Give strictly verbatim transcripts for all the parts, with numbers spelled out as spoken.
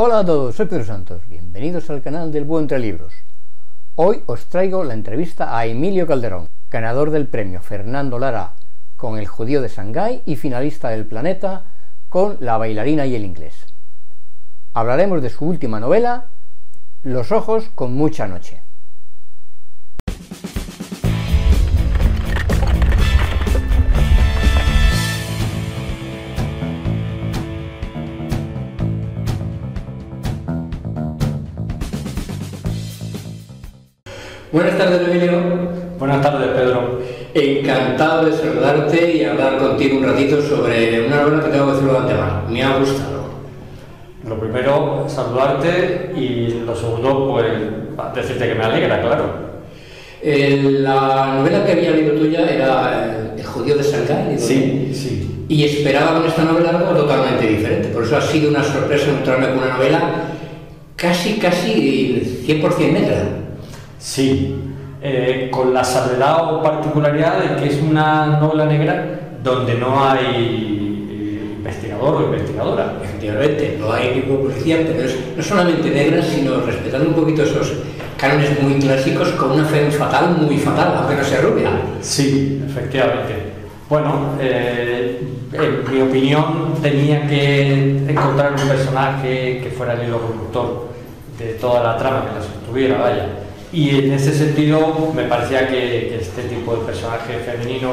Hola a todos, soy Pedro Santos, bienvenidos al canal del Búho Entre Libros. Hoy os traigo la entrevista a Emilio Calderón, ganador del premio Fernando Lara con El judío de Shanghái y finalista del Planeta con La bailarina y el inglés. Hablaremos de su última novela, Los ojos con mucha noche. Buenas tardes, Emilio. Buenas tardes, Pedro. Encantado de saludarte y hablar contigo un ratito sobre una novela que tengo que decirlo de antemano. Me ha gustado. Lo primero, saludarte, y lo segundo, pues decirte que me alegra, claro. Eh, la novela que había leído tuya era El judío de Sancay. Sí, sí. Y esperaba con esta novela algo totalmente diferente. Por eso ha sido una sorpresa encontrarme con una novela casi, casi cien por cien negra. Sí, eh, con la salvedad o particularidad de que es una novela negra donde no hay investigador o investigadora. Efectivamente, no hay ningún policía, pero es no solamente negra, sino respetando un poquito esos cánones muy clásicos, con una fe fatal, muy fatal, aunque no sea rubia. Sí, efectivamente. Bueno, eh, en mi opinión tenía que encontrar un personaje que fuera el hilo conductor de toda la trama, que la sostuviera, vaya. Y en ese sentido me parecía que, que este tipo de personaje femenino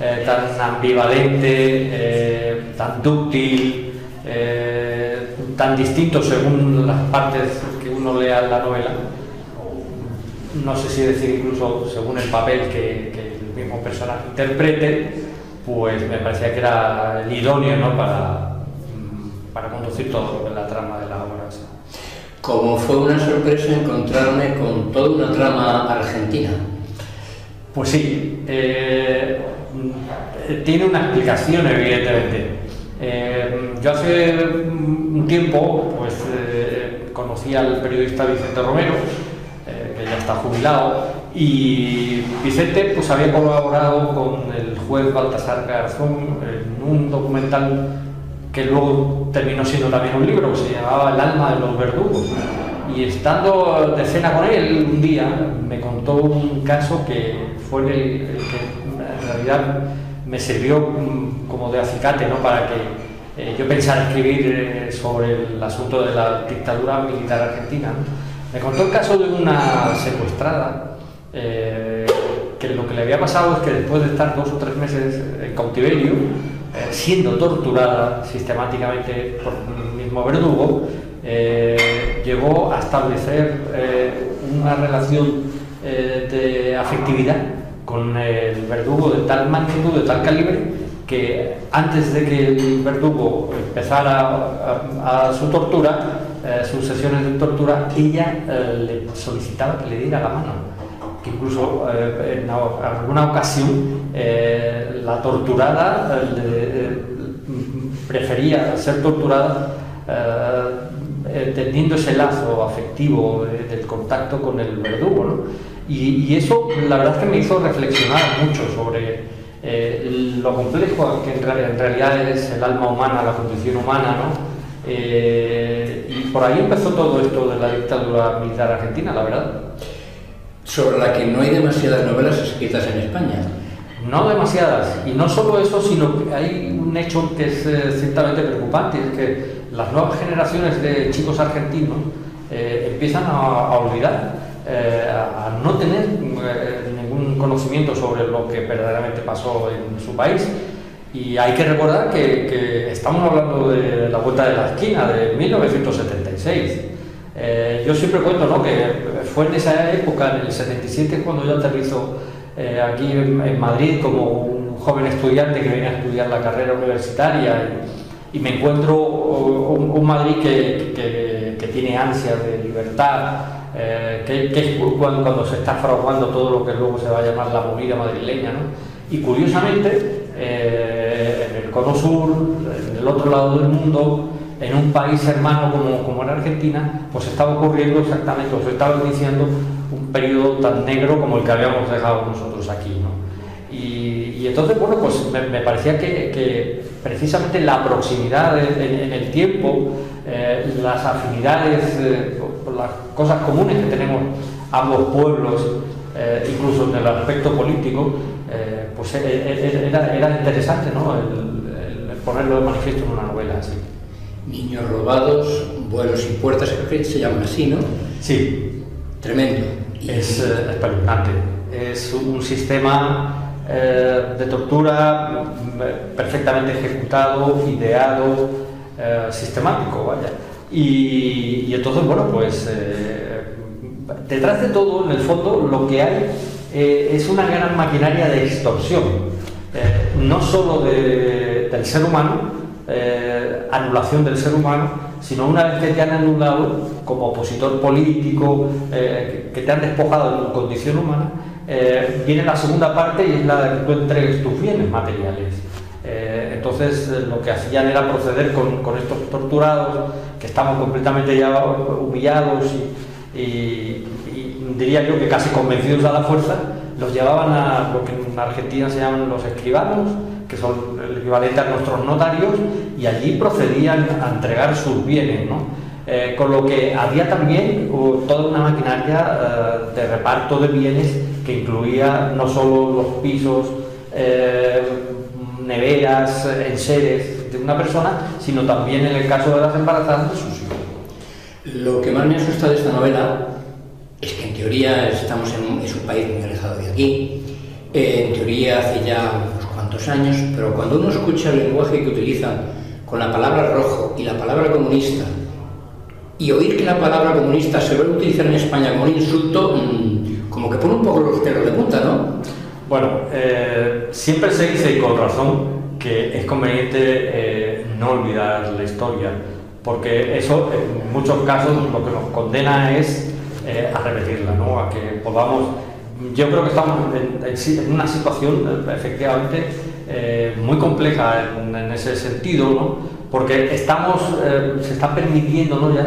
eh, tan ambivalente, eh, tan dúctil, eh, tan distinto según las partes que uno lea en la novela, no sé si decir incluso según el papel que, que el mismo personaje interprete, pues me parecía que era el idóneo, ¿no?, para, para conducir todo la trama de la obra. Como fue una sorpresa encontrarme con toda una trama argentina. Pues sí, eh, tiene una explicación, evidentemente. Eh, yo hace un tiempo pues, eh, conocí al periodista Vicente Romero, eh, que ya está jubilado, y Vicente pues, había colaborado con el juez Baltasar Garzón en un documental que luego terminó siendo también un libro, que se llamaba El alma de los verdugos. Y estando de cena con él un día, me contó un caso que fue el, el que en realidad me sirvió como de acicate, ¿no?, para que eh, yo pensara escribir eh, sobre el asunto de la dictadura militar argentina. Me contó el caso de una secuestrada, eh, que lo que le había pasado es que después de estar dos o tres meses en cautiverio, siendo torturada sistemáticamente por el mismo verdugo, eh, llegó a establecer eh, una relación eh, de afectividad con el verdugo de tal magnitud, de tal calibre, que antes de que el verdugo empezara a, a, a su tortura, eh, sus sesiones de tortura, ella eh, le solicitaba que le diera la mano. Que incluso eh, en alguna ocasión eh, la torturada eh, le, eh, prefería ser torturada eh, teniendo ese lazo afectivo eh, del contacto con el verdugo, ¿no? Y, y eso la verdad es que me hizo reflexionar mucho sobre eh, lo complejo que en, en realidad es el alma humana, la condición humana, ¿no? Eh, y por ahí empezó todo esto de la dictadura militar argentina, la verdad. Sobre la que no hay demasiadas novelas escritas en España. No demasiadas, y no solo eso, sino que hay un hecho que es eh, ciertamente preocupante, es que las nuevas generaciones de chicos argentinos eh, empiezan a, a olvidar, eh, a, a no tener eh, ningún conocimiento sobre lo que verdaderamente pasó en su país. Y hay que recordar que, que estamos hablando de la vuelta de la esquina, de mil novecientos setenta y seis. Eh, yo siempre cuento, ¿no?, que fue en esa época, en el setenta y siete, cuando yo aterrizo eh, aquí en, en Madrid como un joven estudiante que viene a estudiar la carrera universitaria, y, y me encuentro un, un Madrid que, que, que tiene ansias de libertad, eh, que, que es cuando, cuando se está fraguando todo lo que luego se va a llamar la movida madrileña, ¿no? Y curiosamente, eh, en el Cono Sur, en el otro lado del mundo, en un país hermano como, como era Argentina, pues estaba ocurriendo exactamente, o se estaba iniciando un periodo tan negro como el que habíamos dejado nosotros aquí, ¿no? Y, y entonces, bueno, pues me, me parecía que, que precisamente la proximidad en, en, en el tiempo, eh, las afinidades, eh, las cosas comunes que tenemos ambos pueblos, eh, incluso en el aspecto político, eh, pues era, era interesante, ¿no?, el, el ponerlo de manifiesto en una novela así. Niños robados, vuelos sin puertas, creo que se llaman así, ¿no? Sí. Tremendo. Y... Es eh, espeluznante. Es un sistema eh, de tortura perfectamente ejecutado, ideado, eh, sistemático, vaya. Y, y entonces, bueno, pues eh, detrás de todo, en el fondo, lo que hay eh, es una gran maquinaria de extorsión, eh, no solo de, del ser humano, Eh, anulación del ser humano, sino una vez que te han anulado como opositor político, eh, que te han despojado de tu condición humana, eh, viene la segunda parte y es la de que tú entregues tus bienes materiales. Eh, entonces eh, lo que hacían era proceder con, con estos torturados que estaban completamente ya humillados y, y, y diría yo que casi convencidos a la fuerza, los llevaban a lo que en Argentina se llaman los escribanos, que son el equivalente a nuestros notarios, y allí procedían a entregar sus bienes, ¿no? Eh, con lo que había también uh, toda una maquinaria uh, de reparto de bienes que incluía no solo los pisos, eh, neveras, enseres de una persona, sino también en el caso de las embarazadas de sus hijos. Lo que más me asusta de esta novela es que en teoría estamos en un, es un país muy alejado de aquí, eh, en teoría hace ya años, pero cuando uno escucha el lenguaje que utilizan con la palabra rojo y la palabra comunista, y oír que la palabra comunista se vuelve a utilizar en España como un insulto, mmm, como que pone un poco los pelos de punta, ¿no? Bueno, eh, siempre se dice, y con razón, que es conveniente eh, no olvidar la historia, porque eso en muchos casos lo que nos condena es eh, a repetirla, ¿no?, a que podamos... Yo creo que estamos en, en una situación efectivamente eh, muy compleja en, en ese sentido, ¿no?, porque estamos, eh, se está permitiendo, ¿no?, ya,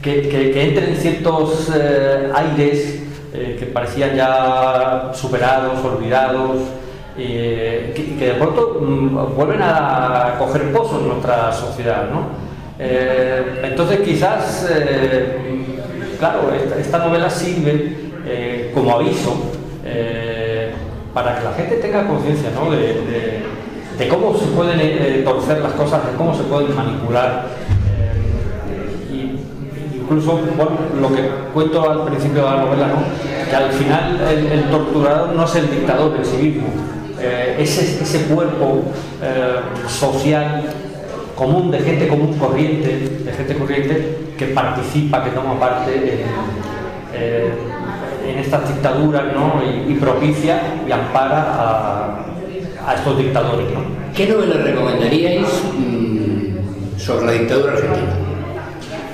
que, que, que entren ciertos eh, aires eh, que parecían ya superados, olvidados, eh, que, que de pronto mm, vuelven a coger pozo en nuestra sociedad, ¿no? Eh, entonces quizás, eh, claro, esta, esta novela sirve Eh, como aviso eh, para que la gente tenga conciencia, ¿no?, de, de, de cómo se pueden eh, torcer las cosas, de cómo se pueden manipular. Eh, y, incluso, bueno, lo que cuento al principio de la novela, ¿no?, que al final el, el torturador no es el dictador en sí mismo, eh, es ese cuerpo eh, social común, de gente común corriente, de gente corriente que participa, que toma parte en... Eh, eh, en estas dictaduras, ¿no?, y, y propicia y ampara a, a estos dictadores, ¿no? ¿Qué novela recomendaríais mmm, sobre la dictadura argentina?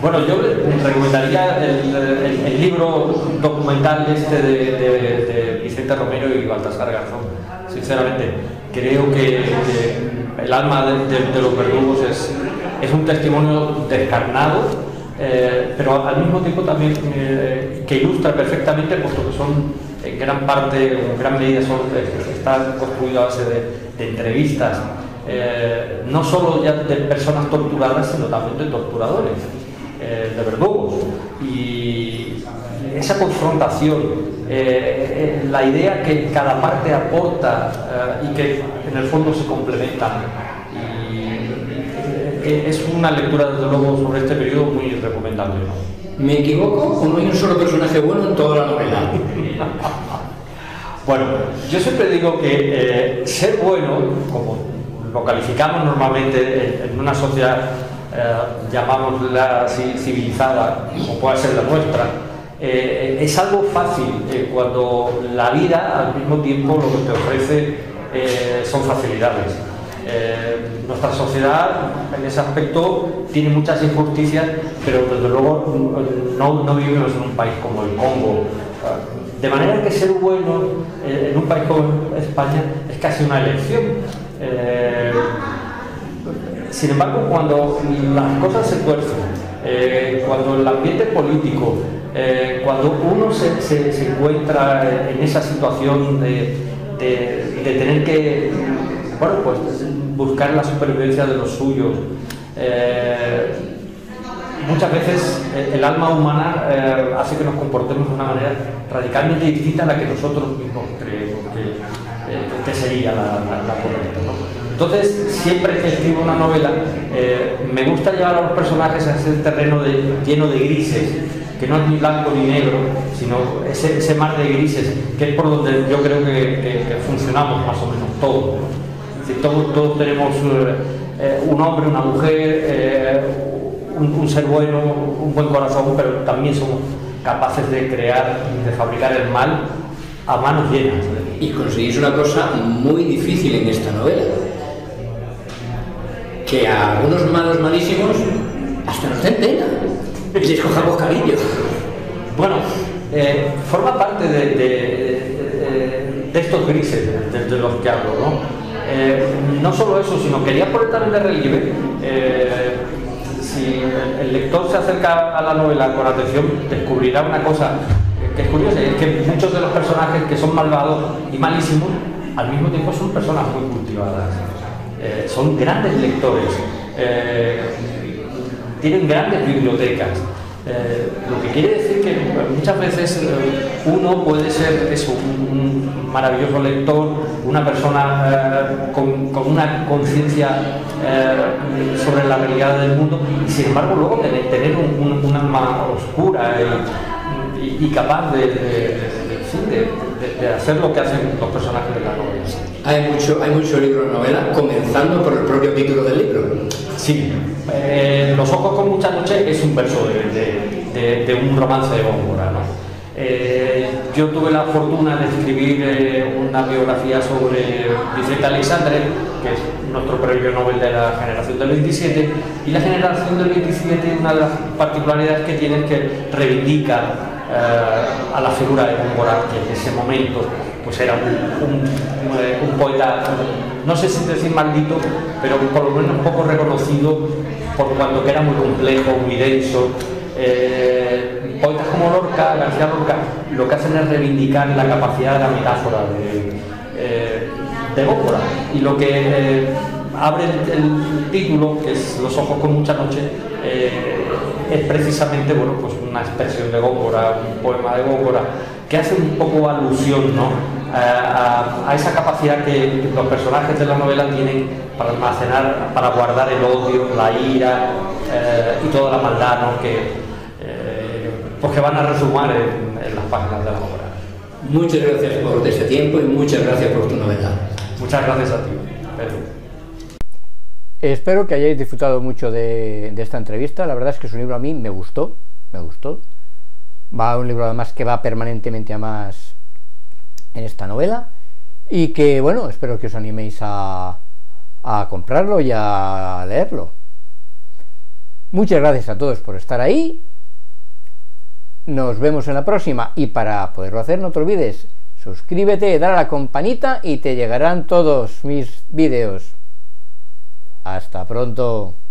Bueno, yo les recomendaría el, el, el libro documental este de, de, de Vicente Romero y Baltasar Garzón. Sinceramente, creo que, que El alma de, de, de los verdugos es, es un testimonio descarnado, Eh, pero al mismo tiempo también eh, que ilustra perfectamente, puesto que son en gran parte o en gran medida son, eh, están construidos a base de, de entrevistas, eh, no solo ya de personas torturadas, sino también de torturadores, eh, de verdugos, y esa confrontación, eh, eh, la idea que cada parte aporta eh, y que en el fondo se complementan. Es una lectura, desde luego, sobre este periodo muy recomendable, ¿no? ¿Me equivoco o no hay un solo personaje bueno en toda la novela? Bueno, yo siempre digo que eh, ser bueno, como lo calificamos normalmente en una sociedad, eh, llamámosla así, civilizada, como puede ser la nuestra, eh, es algo fácil eh, cuando la vida, al mismo tiempo, lo que te ofrece eh, son facilidades. Eh, nuestra sociedad en ese aspecto tiene muchas injusticias, pero desde luego no, no vivimos en un país como el Congo, de manera que ser bueno eh, en un país como España es casi una elección. Eh, sin embargo, cuando las cosas se tuercen, eh, cuando el ambiente político, eh, cuando uno se, se, se encuentra en esa situación de de, de tener que, bueno, pues buscar la supervivencia de los suyos. Eh, muchas veces el alma humana eh, hace que nos comportemos de una manera radicalmente distinta a la que nosotros mismos creemos que, eh, que sería la, la, la correcta, ¿no? Entonces, siempre que escribo una novela, eh, me gusta llevar a los personajes a ese terreno de, lleno de grises, que no es ni blanco ni negro, sino ese, ese mar de grises, que es por donde yo creo que, que, que funcionamos más o menos todos, ¿no? Todos, todos tenemos eh, un hombre, una mujer, eh, un, un ser bueno, un buen corazón, pero también somos capaces de crear, de fabricar el mal a manos llenas. Y conseguís una cosa muy difícil en esta novela, que a unos malos malísimos hasta nos den pena y les cojamos cariño. Bueno, eh, forma parte de, de, de, de estos grises de, de los que hablo, ¿no? Eh, no solo eso, sino quería poner también de relieve, eh, si el lector se acerca a la novela con atención, descubrirá una cosa que es curiosa, es que muchos de los personajes que son malvados y malísimos, al mismo tiempo son personas muy cultivadas, eh, son grandes lectores, eh, tienen grandes bibliotecas, eh, lo que quiere decir que muchas veces eh, uno puede ser eso, un, un maravilloso lector, una persona eh, con, con una conciencia eh, sobre la realidad del mundo, y sin embargo luego tener, tener un, un, un alma oscura eh, y, y capaz de, de, de, de, de hacer lo que hacen los personajes de la novela. Hay mucho, hay mucho libro de novela, comenzando por el propio título del libro. Sí, eh, Los ojos con mucha noche es un verso de, de, de, de un romance de Gócora, ¿no? Eh, yo tuve la fortuna de escribir eh, una biografía sobre Vicente Aleixandre, que es nuestro premio Nobel de la generación del veintisiete, y la generación del veintisiete, una de las particularidades que tiene es que reivindica eh, a la figura de Pumborá, que en ese momento pues era un, un, un poeta, no sé si decir maldito, pero por lo menos poco reconocido, por cuanto que era muy complejo, muy denso. Eh, poetas como Lorca, García Lorca, lo que hacen es reivindicar la capacidad de la metáfora de, eh, de Gócora, y lo que eh, abre el, el título, que es Los ojos con mucha noche, eh, es precisamente, bueno, pues una expresión de Gócora, un poema de Gócora, que hace un poco alusión, ¿no?, a, a, a esa capacidad que los personajes de la novela tienen para almacenar, para guardar el odio, la ira eh, y toda la maldad, ¿no?, que porque van a resumar en, en las páginas de la obra. Muchas gracias por este tiempo y muchas gracias por tu novedad. Muchas gracias a ti, Pedro. Espero que hayáis disfrutado mucho de, de esta entrevista. La verdad es que su libro a mí me gustó, me gustó. Va un libro además que va permanentemente a más en esta novela, y que, bueno, espero que os animéis a, a comprarlo y a leerlo. Muchas gracias a todos por estar ahí. Nos vemos en la próxima, y para poderlo hacer no te olvides, suscríbete, dale a la campanita y te llegarán todos mis vídeos. Hasta pronto.